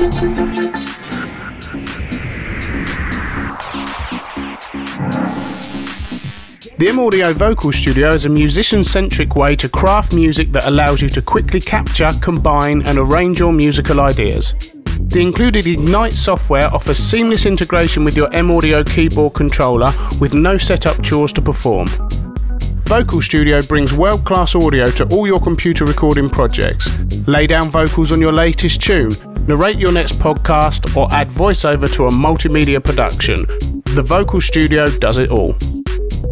It's in the mix. The M-Audio Vocal Studio is a musician-centric way to craft music that allows you to quickly capture, combine and arrange your musical ideas. The included Ignite software offers seamless integration with your M-Audio keyboard controller with no setup chores to perform. Vocal Studio brings world-class audio to all your computer recording projects. Lay down vocals on your latest tune, narrate your next podcast or add voiceover to a multimedia production. The Vocal Studio does it all.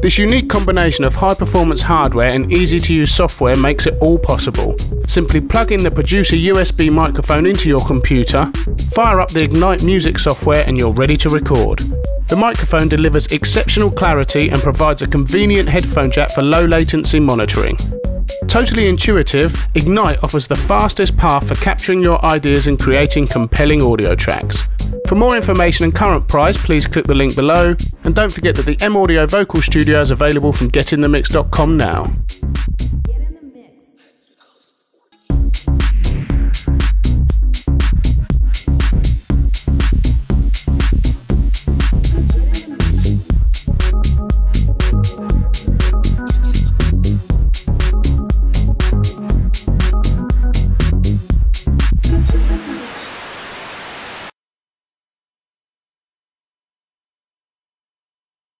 This unique combination of high-performance hardware and easy-to-use software makes it all possible. Simply plug in the Producer USB microphone into your computer, fire up the Ignite music software and you're ready to record. The microphone delivers exceptional clarity and provides a convenient headphone jack for low-latency monitoring. Totally intuitive, Ignite offers the fastest path for capturing your ideas and creating compelling audio tracks. For more information and current price, please click the link below, and don't forget that the M-Audio Vocal Studio is available from getinthemix.com now.